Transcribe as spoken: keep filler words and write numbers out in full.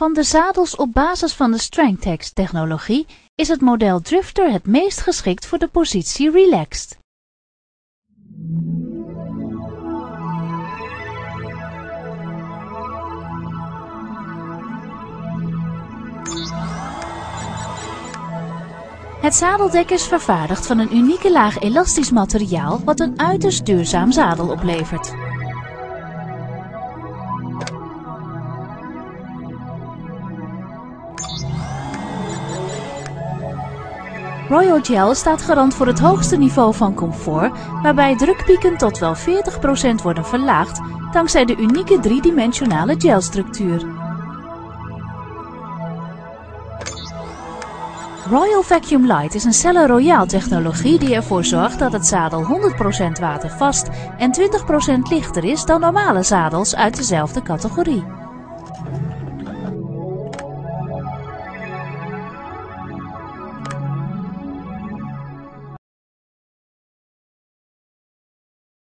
Van de zadels op basis van de Strength-Tex technologie is het model Drifter het meest geschikt voor de positie Relaxed. Het zadeldek is vervaardigd van een unieke laag elastisch materiaal wat een uiterst duurzaam zadel oplevert. Royal Gel staat garant voor het hoogste niveau van comfort, waarbij drukpieken tot wel veertig procent worden verlaagd dankzij de unieke driedimensionale gelstructuur. Royal Vacuum Light is een Cellen Royale technologie die ervoor zorgt dat het zadel honderd procent watervast en twintig procent lichter is dan normale zadels uit dezelfde categorie.